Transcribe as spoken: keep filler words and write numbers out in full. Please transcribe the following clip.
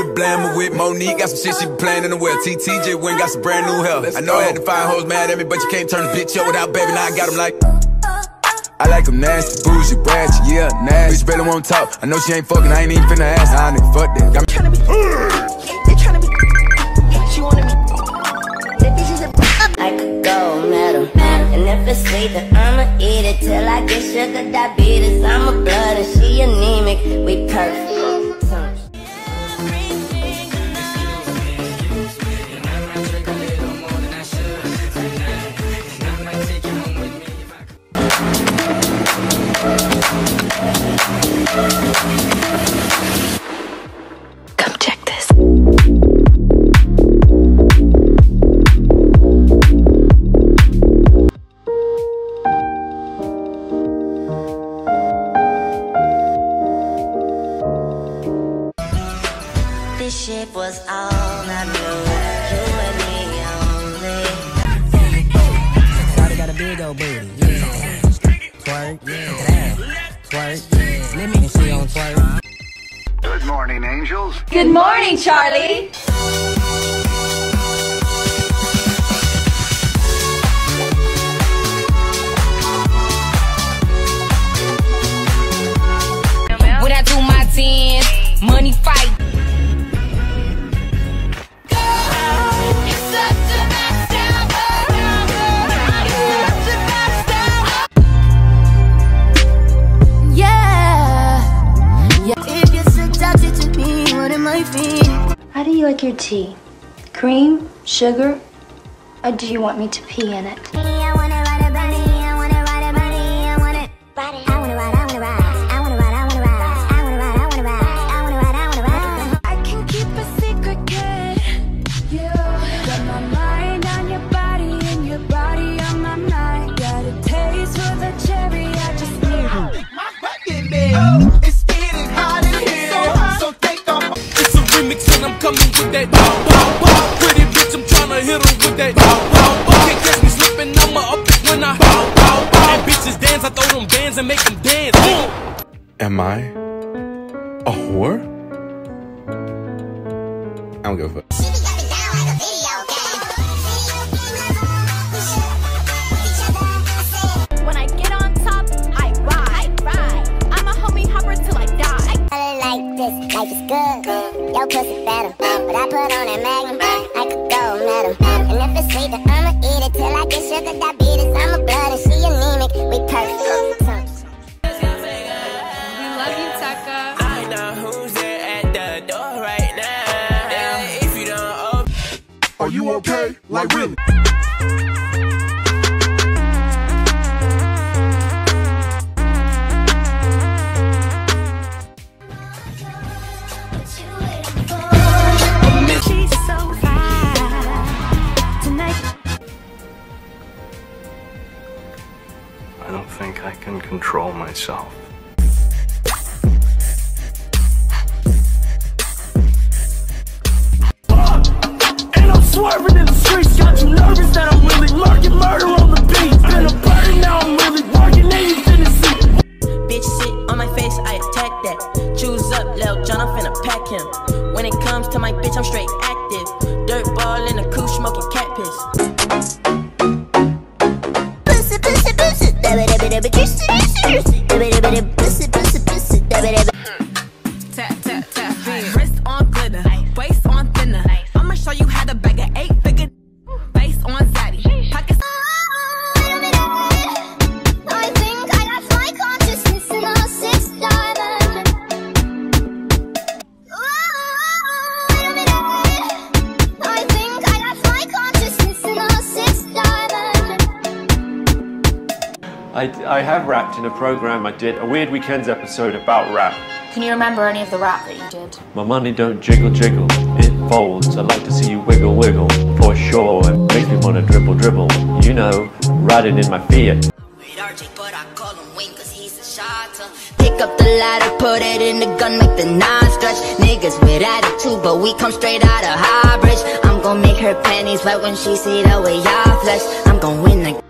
The blame with Monique, got some shit she be playing in the well. T T J Wynn got some brand new hell. I know I had to find hoes mad at me, but you can't turn the bitch up without baby. Now I got them like, I like them nasty, bougie, brash, yeah, nasty. Bitch barely won't talk, I know she ain't fucking, I ain't even finna ask. Nah, nigga, fuck that. Got me tryna be, they tryna be, she wanna be, that bitch is a, I could go metal, and if it's sweet then I'ma eat it till I get sugar diabetes. I'm a blood and she anemic, we perfect. Come check this. This shit was all I knew. You and me only. Everybody got a big old booty. Yeah. Twerk. Yeah. Twerk. Yeah. Let me see on twerk. Good morning, angels. Good morning, Charlie. When I do my tens, money fight. How do you like your tea? Cream? Sugar? Or do you want me to pee in it? I wanna ride a body, I wanna ride a body, I wanna body. I wanna ride, I wanna ride, I wanna ride, I wanna ride, I wanna ride, I wanna ride, I wanna ride, I wanna ride. I can keep a secret, kid. You got my mind on your body and your body on my mind. Got a taste for the cherry, I just need it. My fucking bitch. It's getting hot in here, so take off. It's a remix and I'm coming with that. Pretty bitch, I'm tryna hit her with that. Can't catch me slipping, I'ma up it when I. And bitches dance, I throw them bands and make them dance. Am I a whore? I don't give a fuck. When I get on top, I ride. I ride. I'm a homie hopper till I die. I like this, life is good. good. Yo, pussy better. But I put on that magnum, I could go metal. And if it's sweet, then I'ma eat it till I get sugar diabetes. I'm a blood and she anemic, we perfect. We love you, Tucker. I know who's there at the door right now. And if you don't open, are you okay? Like really? I don't think I can control myself. Uh, and I'm swerving in the streets, got you nervous that I'm really lurking murder on the beat. Been a burden, now I'm really working in Tennessee. Bitch sit on my face, I attack that. Choose up, Lil Jon, I'm finna pack him. When it comes to my bitch, I'm straight active. Dirt ball in a coupe, smoking cat piss. Tap, tap, tap. Wrist on glitter, waist on thinner. I'ma show you how to bag an eight-figure base on zaddy. Pockets. I think I got my consciousness in all six diamonds. I think I got my consciousness in all six diamonds. I, I have rapped in a program I did, a Weird Weekends episode about rap. Can you remember any of the rap that you did? My money don't jiggle jiggle, it folds. I'd like to see you wiggle wiggle, for sure. It makes me wanna dribble dribble, you know, riding in my Fiat. With R J, but I call him Wayne cause he's a shotter. Pick up the ladder, put it in the gun, make the nine stretch. Niggas with attitude, but we come straight out of High Bridge. I'm gonna make her panties wet when she see the way y'all flesh. I'm gonna win the